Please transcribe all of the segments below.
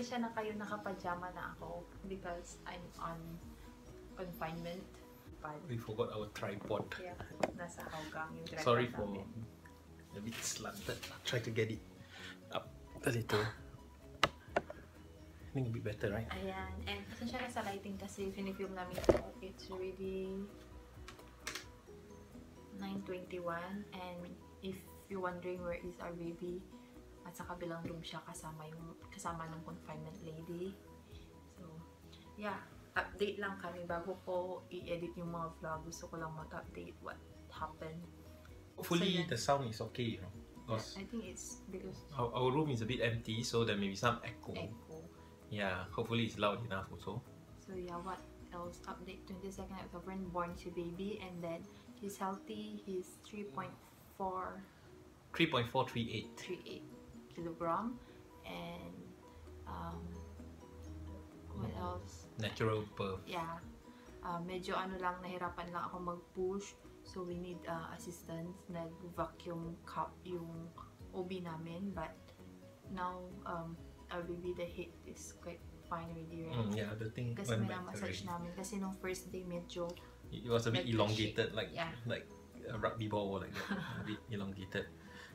pasensya na kayo, nakapajama na ako because I'm on confinement. But we forgot our tripod. Yeah, nasa hawgang yung tripod. Sorry for namin. A bit slanted. I'll try to get it up a little. I think it'll be better, right? Ayan. And pasensya na sa lighting kasi finifilm namin ito. It's really 9:21 and if you're wondering where is our baby, at sa kabilang room siya kasama ng confinement lady. So, yeah. Update lang kami bago ko i-edit yung mga vlog. Gusto ko lang mag-update what happened. Hopefully, the sound is okay, you know? Because yeah, I think it's because our room is a bit empty, so there may be some echo. Yeah, hopefully it's loud enough also. So yeah, what else? Update 22nd October, born si baby, and then he's healthy. He's 3.438 kilogram, and what else? Natural birth. Yeah. Medyo ano lang, nahirapan lang ako mag-push. So we need assistance. Nag-vacuum cup yung OB namin. But now, our baby, the head is quite fine already, right? Yeah, the thing kasi went back already. Namin. Kasi nung first day, medyo it was a bit elongated, like, yeah, like a rugby ball, like that. A bit elongated.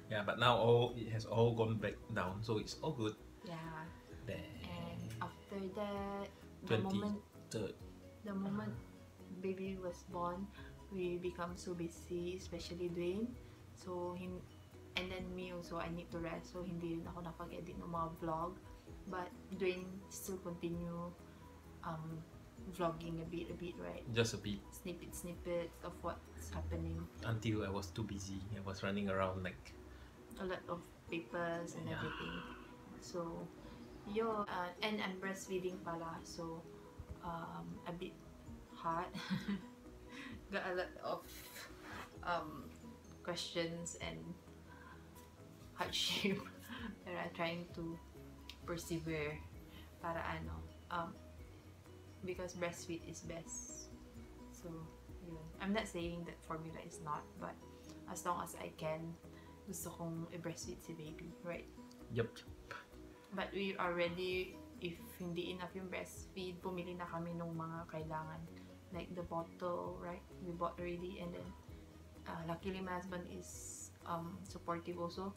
Yeah, but now it has all gone back down. So it's all good. Yeah. Then, and after that, the moment baby was born, we become so busy, especially Dwayne. So him, and then me also, I need to rest. So hindi rin ako nakapag-edit ng mga vlog. But Dwayne still continue vlogging a bit, right? Just a bit. Snippets of what's happening. Until I was too busy. I was running around like a lot of papers and yeah, everything. So, yo, and I'm breastfeeding pala. So, a bit hard. Got a lot of questions and hardship. But I'm trying to persevere para ano, because breastfeed is best. So yun. I'm not saying that formula is not, but as long as I can, gusto kong i-breastfeed si baby, right? Yep. But we are ready. If hindi enough yung breastfeed, pumili na kami ng mga kailangan. Like the bottle, right? We bought already, and then luckily my husband is supportive also.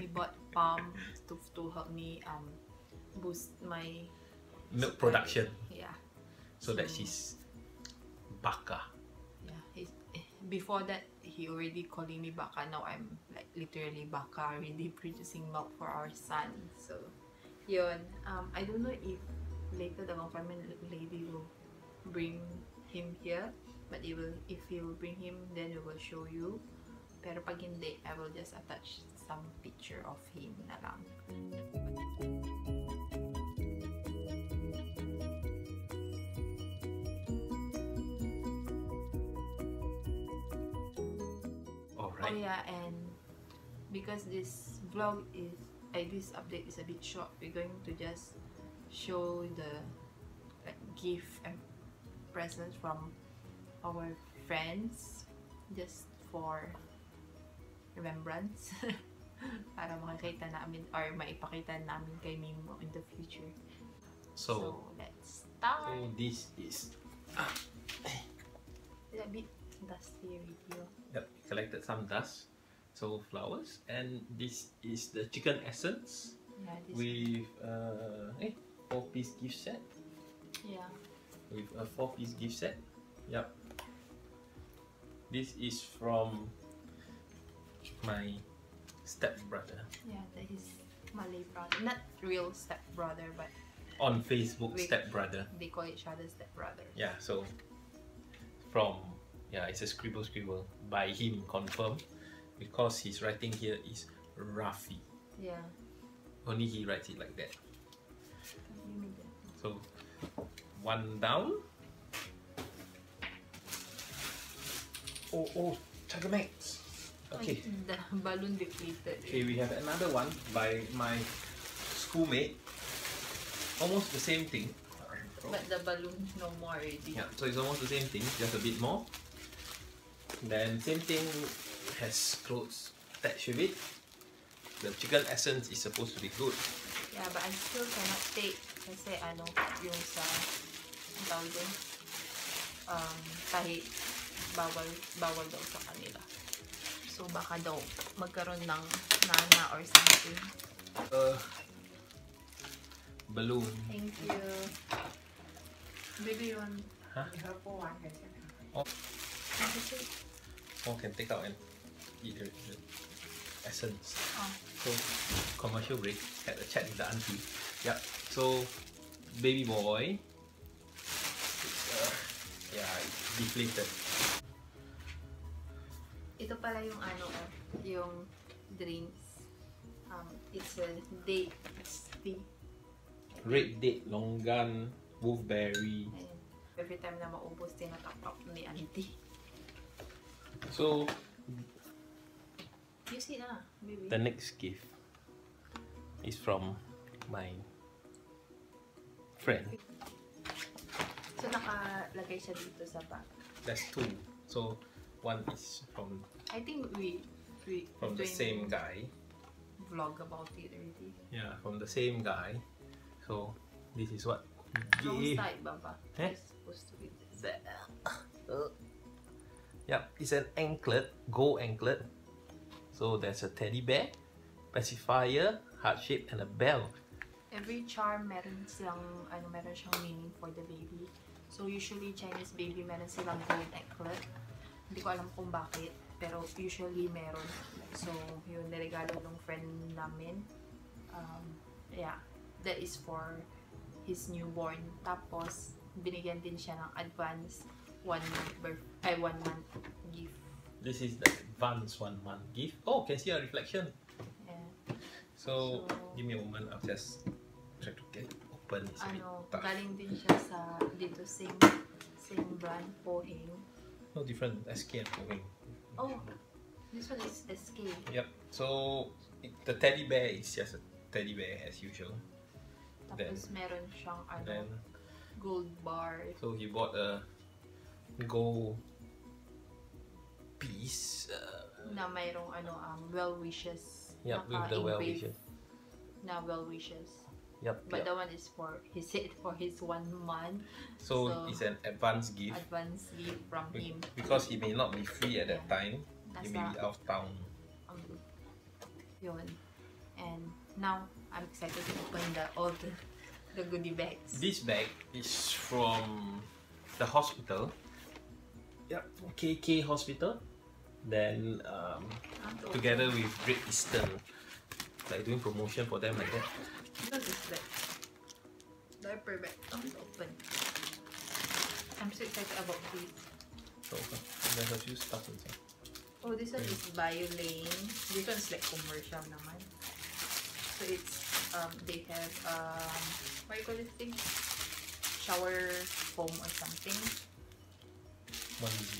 He bought pump to help me boost my milk production. Yeah. So that she's baka. Yeah. Before that, he already calling me baka. Now I'm like literally baka, already producing milk for our son. So yun. I don't know if later the confinement lady will bring him here, but if he will bring him, then we will show you. Pero pag hindi, I will just attach some picture of him na lang. Alright. Oh yeah, and because this vlog is this update is a bit short, we're going to just show the gift and presents from our friends, just for remembrance. Para makikita namin or maipakita namin kay Mimo in the future. So let's start. So this is a bit dusty video. Yep, collected some dust. So flowers, and this is the chicken essence, yeah, with a 4-piece gift set. Yeah. With a 4-piece gift set. Yep. This is from my stepbrother. Yeah, that is Malay brother. Not real stepbrother, but on Facebook stepbrother. They call each other stepbrother. Yeah, so from, yeah, it's a scribble by him, confirmed. Because his writing here is Rafi. Yeah. Only he writes it like that. So, one down. Oh, Chagamax. Okay. The balloon depleted. Okay, we have another one by my schoolmate. Almost the same thing. But the balloon no more already. Yeah, so it's almost the same thing, just a bit more. Then, same thing. Has clothes attached with it. The chicken essence is supposed to be good. Yeah, but I still cannot take kasi ano yung sa tawag kahit bawal daw sa kanila. So baka daw magkaroon ng nana or something. Balloon. Thank you. Baby one. Huh? The purple one. Oh. One can take out and eat the essence. Oh. So commercial break. Had a chat with the auntie. Yeah. So baby boy. It's deflated. Ito pala yung ano yung drinks. It's a date tea. Red date, longan, wolfberry. Every time na maubos din natapap ni auntie. So, you see na, baby. The next gift is from my friend. So nakalagay siya dito sa bag. That's two. So one is from I think we from the same guy. Vlog about it already. Yeah, from the same guy. So this is what. Wrong side, Baba. Eh? It's supposed to be there. Yeah, it's an anklet, gold anklet. So there's a teddy bear, pacifier, heart shape, and a bell. Every charm meron silang ano meron siyang meaning for the baby. So usually Chinese baby meron silang gold anklet. Hindi ko alam kung bakit, pero usually meron. So yun niregalo ng friend namin. Yeah. That is for his newborn. Tapos binigyan din siya ng advance 1 month gift. This is the advance 1 month gift. Oh, can see our reflection. Yeah. So give me a moment. I'll just try to get open. It's ano, galing din siya sa dito same brand Poheng. No different. SK and Poheng. Oh, this one is SK. Yep. So the teddy bear is just a teddy bear as usual. Tapos meron siyang ano, gold bar. So he bought a gold piece na mayroong ano well wishes. Yep, with the well wishes. Na well wishes. Yep. But that one is for he said for his 1 month. So it's an advance gift. Advance gift from him. Because he may not be free at that time. He may be out of town. Yun. And now I'm excited to open all the goodie bags. This bag is from the hospital. Yep, KK Hospital. Then together with Great Eastern, like doing promotion for them like that. What is that? Diaper bag. It's open. I'm so excited about this. So there's a few stuff inside. Oh, this one is BioLane. This one is like commercial naman. So it's they have what do you call this thing? Shower foam or something. 1C.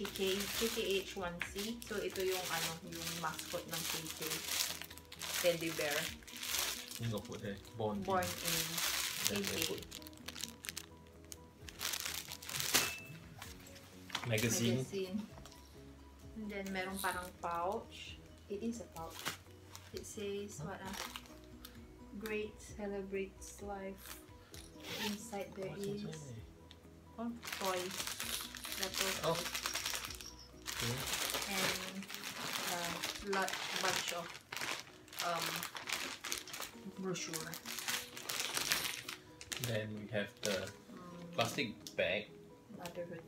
KKH 1C. So ito yung ano yung mascot ng KK. Teddy bear. Ingo po eh. Born in KK. Magazine. And then merong parang pouch. It is a pouch. It says what great celebrates life. Inside there is one toy. Oh. Okay. And a bunch of brochure. Then we have the plastic bag. Motherhood.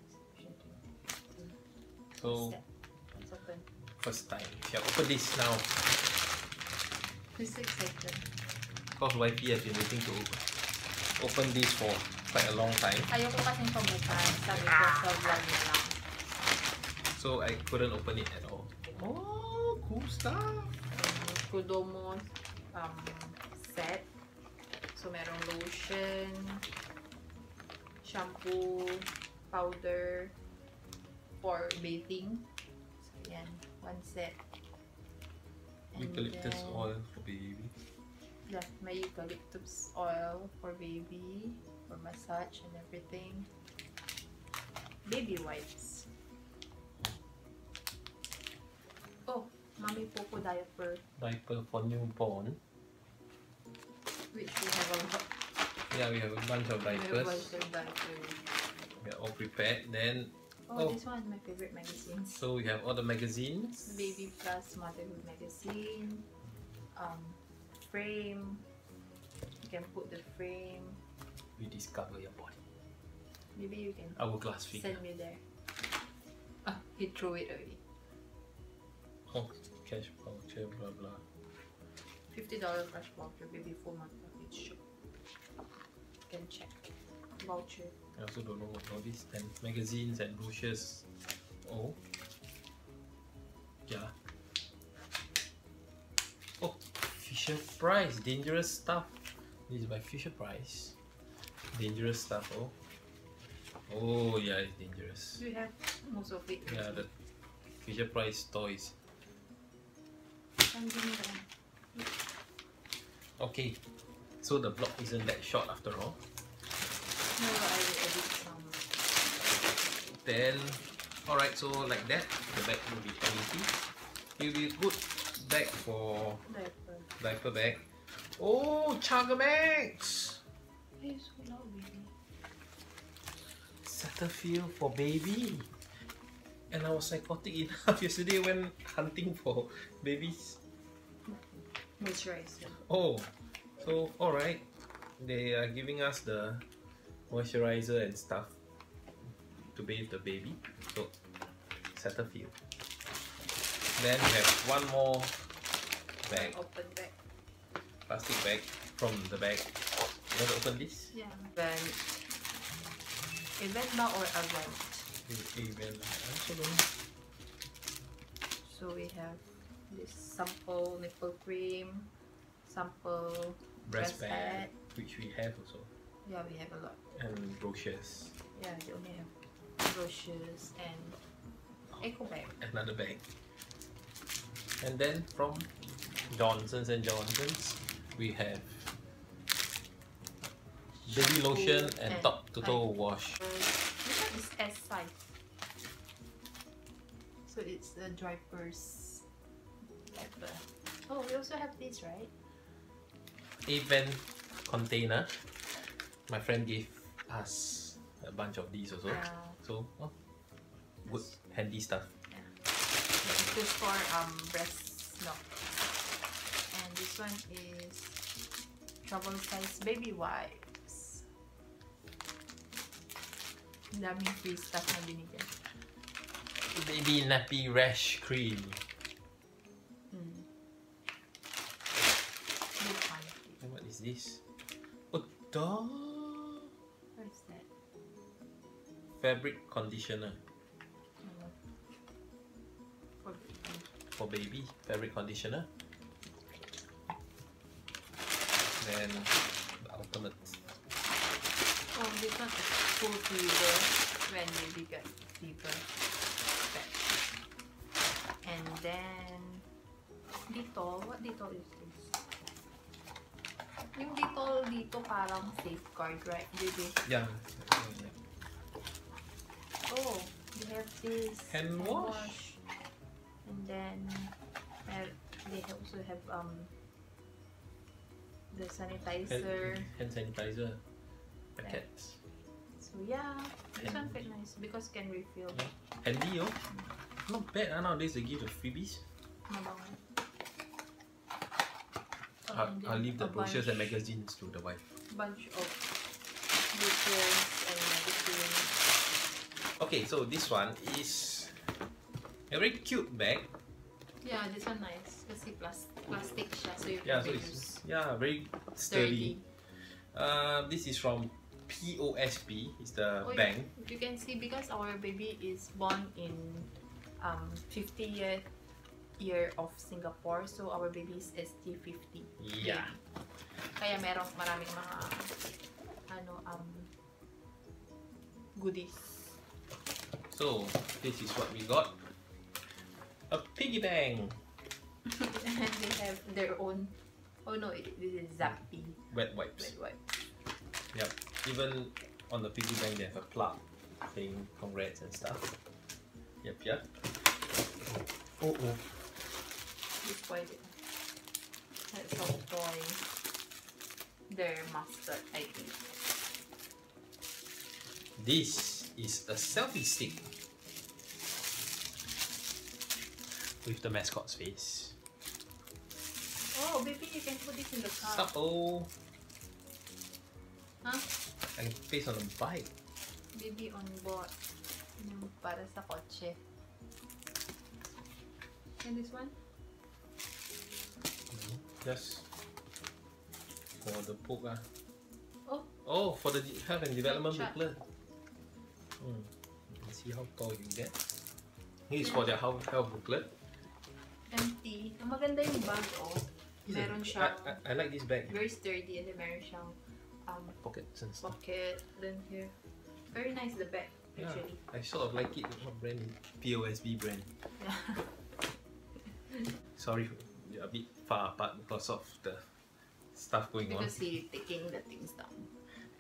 So it's open. First time. Yeah, open this now. This is exciting. Because YP has been waiting to open this for quite a long time. Ayoko kasing pabukas, sabi ko sa vlog lang. So I couldn't open it at all. Oh, cool stuff! Kodomo set. So merong lotion, shampoo, powder for bathing. So yan, one set. Eucalyptus oil for baby. Yeah, my eucalyptus oil for baby, for massage and everything. Baby wipes. Oh, Mommy Poco diaper. Diaper for newborn. Which we have on top. Yeah, we have a bunch of diapers. We are all prepared. Then this one is my favorite magazine. So we have all the magazines. Baby Plus Motherhood magazine. Frame. You can put the frame. We discover your body. Maybe you can hourglass figure. Send me there. Ah, he threw it away. Oh, cash voucher, blah blah. $50 cash voucher, baby 4 month package. Sure. You can check voucher. I also don't know what all these and magazines and brochures. Oh, yeah. Oh, Fisher Price, dangerous stuff. This is by Fisher Price. Dangerous stuff. Oh. Oh yeah, it's dangerous. You have most of it. Yeah, the Fisher Price toys. Okay, so the block isn't that short after all. No, but I will edit some. Then, alright, so like that, the bag will be empty. It will be a good bag for diaper bag. Oh, Chugamax! Why are you so loud, baby? Cetaphil for baby, and I was psychotic enough yesterday when hunting for babies. Moisturizer. Oh, so alright, they are giving us the moisturizer and stuff to bathe the baby. So Cetaphil. Then we have one more bag. Open bag. Plastic bag from the bag. You want to open this? Yeah. Then Eventla or Avant? Eventla, I also don't know. So we have this sample nipple cream, sample breast pad, which we have also. Yeah, we have a lot. And brochures. Yeah, we only have brochures and eco bag. Another bag. And then from Johnson's and Johnson's, we have baby lotion and top to toe wash. This one is S size. So it's the diapers. Oh, we also have this, right? Event container. My friend gave us a bunch of these also. So, good handy stuff. Yeah. This is for breast milk. And this one is travel size baby wipe. Dami free stuff na binigyan. Baby nappy rash cream. And what is this? Oh, duh. What is that? Fabric conditioner. For baby, fabric conditioner. Then the ultimate. Oh, this one is cool fever when baby got fever. And then Dettol. What Dettol is this? Yung Dettol dito parang safeguard, right, baby? Yeah. Oh, we have this hand wash. And then they also have the sanitizer. Hand sanitizer. Packets. So yeah, this one quite nice because can refill. Handy, oh. Not bad nowadays they give the freebies. I'll leave the brochures and magazines to the wife. Bunch of brochures and magazines. Okay, so this one is a very cute bag. Yeah, this one nice. Kasi plastic siya, so you can use. Yeah, very sturdy. This is from POSB, it's the bank. You can see because our baby is born in 50th year of Singapore, so our baby is SG50. Yeah. Kaya merong maraming mga goodies. So this is what we got. A piggy bank. And they have their own. Oh no, this is Zappy. Wet wipes. Wet wipes. Yep. Even on the piggy bank they have a plaque saying congrats and stuff. Yep, yep. Oh oh. That's all toy. their mascot, I think. This is a selfie stick with the mascot's face. Oh, baby, you can put this in the car. Uh-oh. Huh? I can face on the bike. Baby on board. Para sa kotse. And this one? Yes. For the book. Oh. Oh, for the health and development booklet. You can see how tall you get. This is for the health booklet. Empty. Ang maganda yung bag, oh. Meron siyang... I like this bag. Very sturdy, and then meron siyang... pockets and stuff. Pocket, then here. Very nice, the bag, actually. Yeah, I sort of like it. What brand? POSB brand. Sorry, a bit far apart because of the stuff going on. Because he's taking the things down.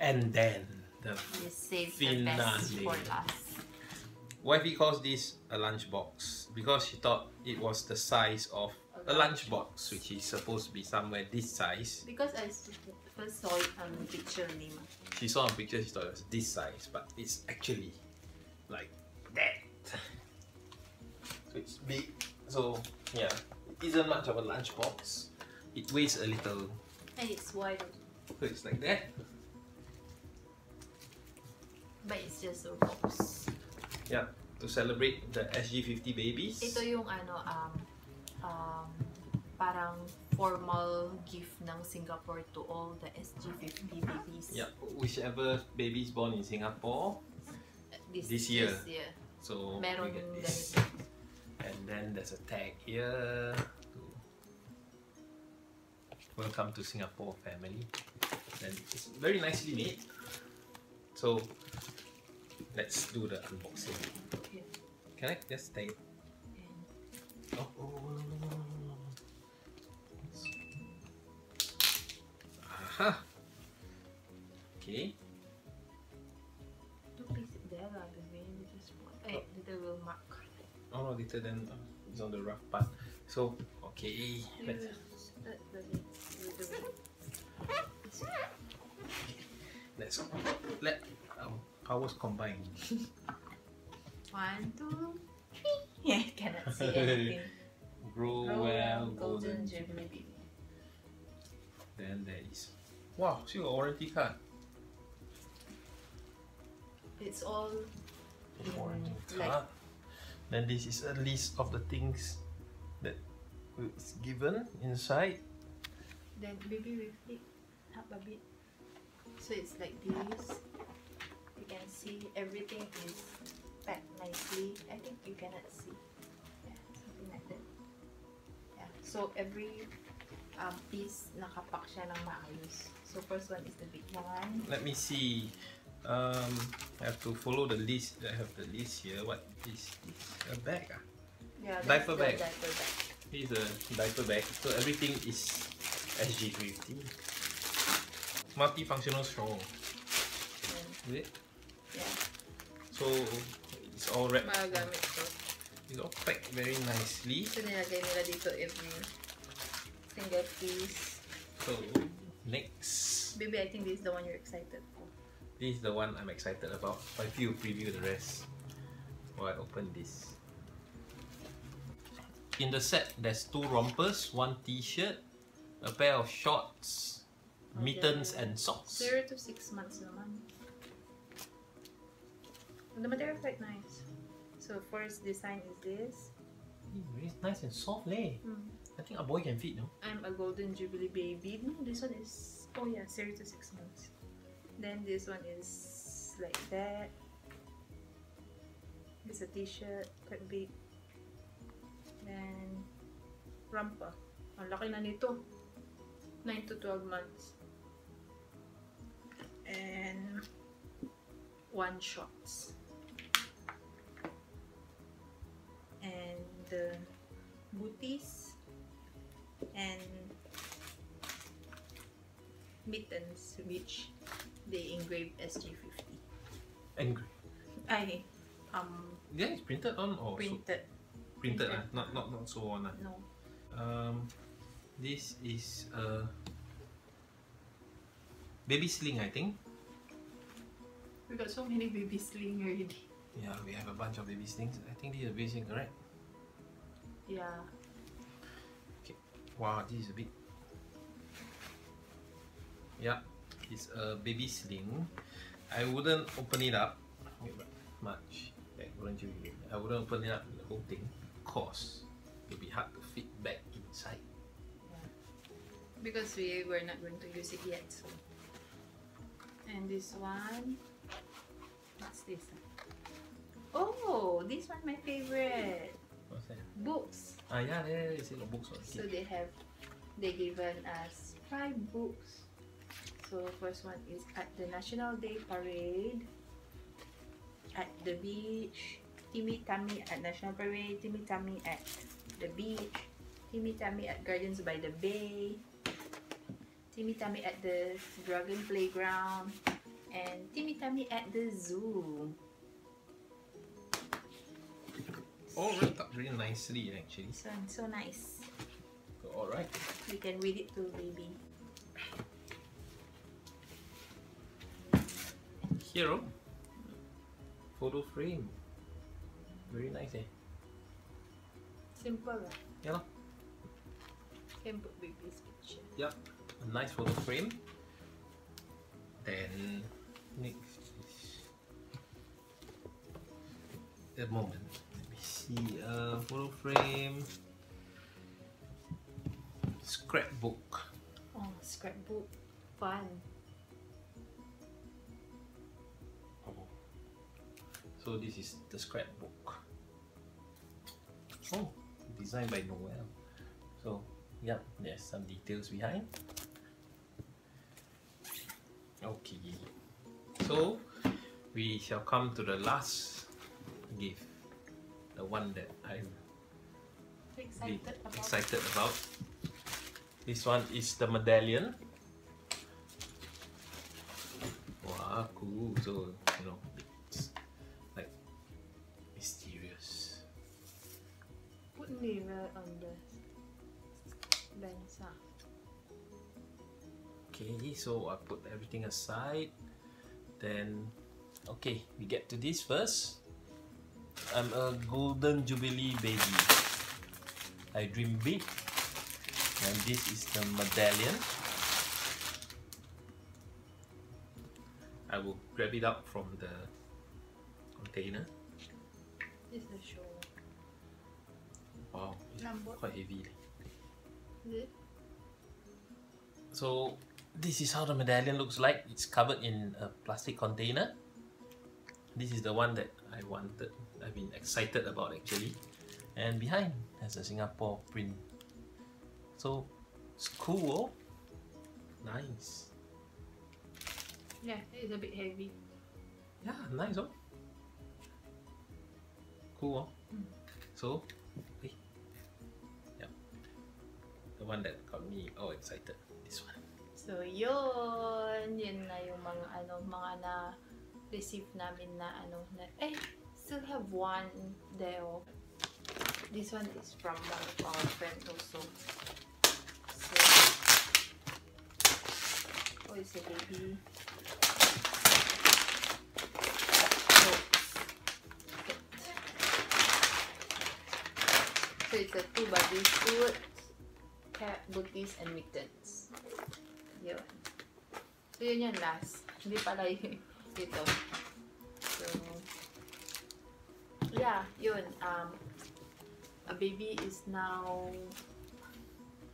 And then, the finale. The best for us. Wifey calls this a lunchbox because she thought it was the size of a lunchbox, which is supposed to be somewhere this size. Because I first saw it on the picture, Nima. She saw on the picture, she thought it was this size, but it's actually like that. So it's big. So yeah, it isn't much of a lunchbox. It weighs a little. And it's wide. So it's like that. But it's just a box. Yeah, to celebrate the SG50 babies. Ito yung ano, parang formal gift ng Singapore to all the SG50 babies. Yeah, whichever babies born in Singapore this year. So meron, we get this. And then there's a tag here. Welcome to Singapore, family. And it's very nicely made. So let's do the unboxing. Okay. Can I just take it? Yeah. Oh, oh, no, no, no. Aha! Okay. Don't place it there, lah, the way you just put it. Later will mark. Oh no, later then it's on the rough part. So, okay. Let's start the way. Let's let powers combined. 1, 2, 3. Yeah, I cannot see anything. Grow well, golden jubilee baby. Then there is... Wow, she got a warranty card. It's all... warranty card. Then this is a list of the things that is given inside. Then baby will flip up a bit. So it's like this. You can see everything is packed nicely. I think you cannot see. Yeah, something like that. Yeah. So every piece nakapak siya ng maayos. So first one is the big one. Let me see. I have to follow the list. I have the list here. What is this? A bag? Ah? Yeah, diaper bag. Diaper bag. Here's a diaper bag. So everything is SG50. Multifunctional straw. Is it? Yeah. So it's all wrapped. It's all packed very nicely. So nilagay nila dito every single piece. So next. Baby, I think this is the one you're excited for. This is the one I'm excited about. But if you preview the rest, while I open this. In the set, there's 2 rompers, 1 t-shirt, a pair of shorts, mittens, and socks. 0 to 6 months naman. The material is quite nice. So first design is this. It's nice and soft, leh. I think a boy can fit, no? I'm a golden jubilee baby. No, this one is... Oh yeah, 0 to 6 months. Then this one is like that. It's a t-shirt, quite big. Then... Rampa. Ang laki na nito. 9 to 12 months. And... 1 shots. And the booties and mittens, which they engraved SG50. Engraved? Yeah, it's printed on or printed. So printed, not so on. No. This is Baby sling, I think. We got so many baby sling already. Yeah, we have a bunch of baby slings. I think this is basic, right? Yeah. Okay. Wow, this is a bit. Yeah, it's a baby sling. I wouldn't open it up much. I wouldn't open it up the whole thing, cause it'll be hard to fit back inside. Yeah. Because we were not going to use it yet. So. And this one, what's this? Oh, this one my favorite. What's that? Books. Ah yeah, yeah, it's the books. Okay. So they given us 5 books. So first one is at the National Day Parade, at the beach, Timmy Tummy at National Parade, Timmy Tummy at the beach, Timmy Tummy at Gardens by the Bay, Timmy Tummy at the Dragon Playground, and Timmy Tummy at the zoo. Oh, wrapped up really nicely actually. So, so nice. Alright. We can read it to baby. Hero. Photo frame. Very nice, eh? Simple, right? Yeah. Can put baby's picture. Yep. A nice photo frame. Then, next is... a moment. Let me see. Photo frame. Scrapbook. Oh, scrapbook. Fun. So this is the scrapbook. Oh, designed by Noel. So yeah, there's some details behind. Okay. So we shall come to the last gift, the one that I'm excited about. This one is the medallion. Wow, cool. So you know. On the bench. Okay, so I put everything aside. Then, okay, we get to this first. I'm a Golden Jubilee baby. I dream big, and this is the medallion. I will grab it up from the container. This is the show. Wow, it's quite heavy. Is it? So this is how the medallion looks like. It's covered in a plastic container. This is the one that I wanted. I've been excited about actually. And behind has a Singapore print. So it's cool. Nice. Yeah, it's a bit heavy. Yeah, nice. Oh, cool. Oh. Mm. So. The one that got me all excited, this one. So yun, yun na yung mga na-receive namin na ano na, eh, still have one there. This one is from one of our friends also. So, oh, it's a baby. So it's a 2-body suit. Booties and mittens. Yun. So yun yung last. Hindi pala yun ito. So yeah, yun. A baby is now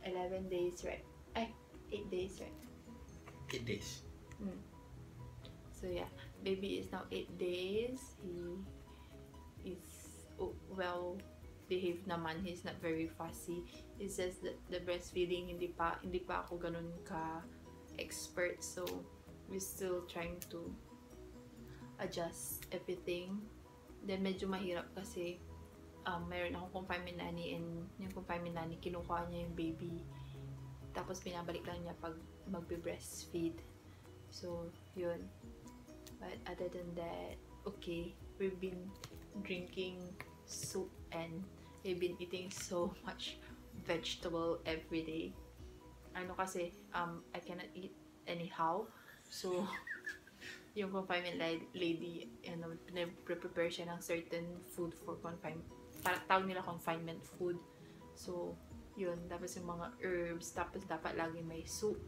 11 days, right? Ay, 8 days, right? 8 days. Mm. So yeah, baby is now 8 days. He is, oh, well behaved naman. He's not very fussy. It's just that the breastfeeding hindi pa ako ganun ka expert, so we're still trying to adjust everything. Then medyo mahirap kasi mayroon akong confinement nanny, and yung confinement nanny kinukuha niya yung baby tapos pinabalik lang niya pag magbe-breastfeed. So yun, but other than that, okay, we've been drinking soup and we've been eating so much vegetable every day. I know kasi I cannot eat anyhow, So, yung confinement lady, ano, prepare siya ng certain food for confinement. Parang tawag nila confinement food. So, yun. Tapos yung mga herbs. Tapos dapat lagi may soup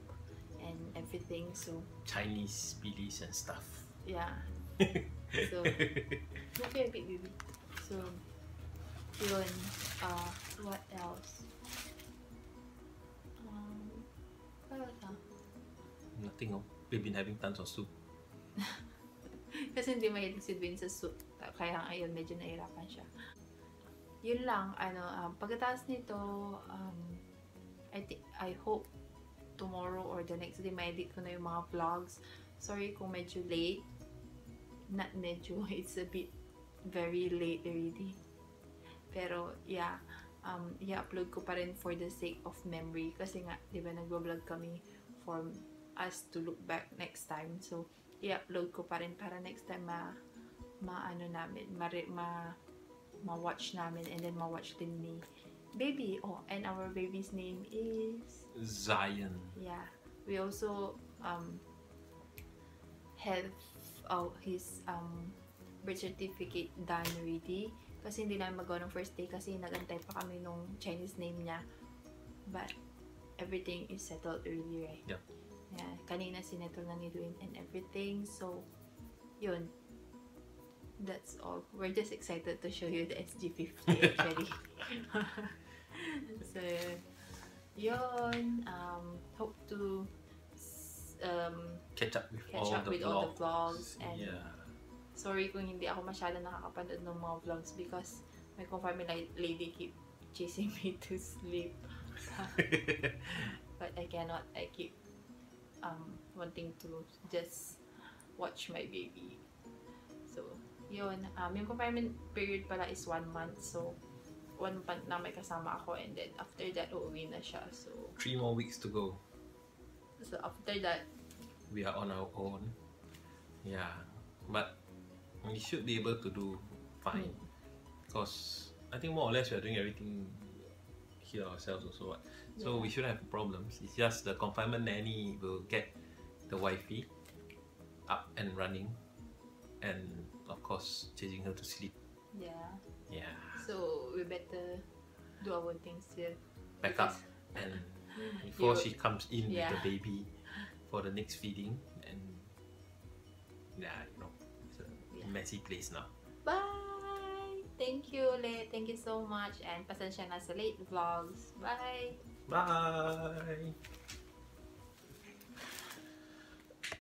and everything. So, Chinese beliefs and stuff. Yeah. So, okay, baby. So, yun. What else? Nothing. Oh. We've been having tons of soup. Kasi hindi mahilig si Dwayne sa soup. Kaya ngayon medyo nahirapan siya. Yun lang, ano, pagkatapos nito, I hope tomorrow or the next day ma-edit ko na yung mga vlogs. Sorry kung medyo late. Not medyo, it's a bit very late already. Pero yeah, i-upload ko pa rin for the sake of memory. Kasi nga, di ba nagbablog kami for us to look back next time. So, i-upload ko pa rin para next time ma-watch namin, and then ma-watch din ni baby. Oh, and our baby's name is Zion. Yeah. We also have his birth certificate done already. Kasi hindi namin magawa ng first day kasi nagantay pa kami nung Chinese name niya. But everything is settled already, right? Yeah. Yeah, kanina sinettle na ni Dwayne and everything. So, yun. That's all. We're just excited to show you the SG50 actually. So, yun. Hope to catch up with all the vlogs. And yeah. Sorry kung hindi ako masyado nakakapanood ng mga vlogs because my confinement lady keep chasing me to sleep. But I cannot. I keep wanting to just watch my baby. So, yun. Yung confinement period pala is 1 month. So, 1 month na may kasama ako, and then after that, uuwi na siya. So, 3 more weeks to go. So, after that, we are on our own. Yeah. But we should be able to do fine. Because I think more or less we are doing everything here ourselves also. So yeah, we shouldn't have problems. It's just the confinement nanny will get the wifey up and running, and of course changing her to sleep. Yeah. Yeah. So we better do our things here. Back up, and before she comes in with the baby for the next feeding, and yeah, you know, it's a messy place now. Bye. Thank you, Le. Thank you so much, and pasensya na sa late vlogs. Bye. Bye.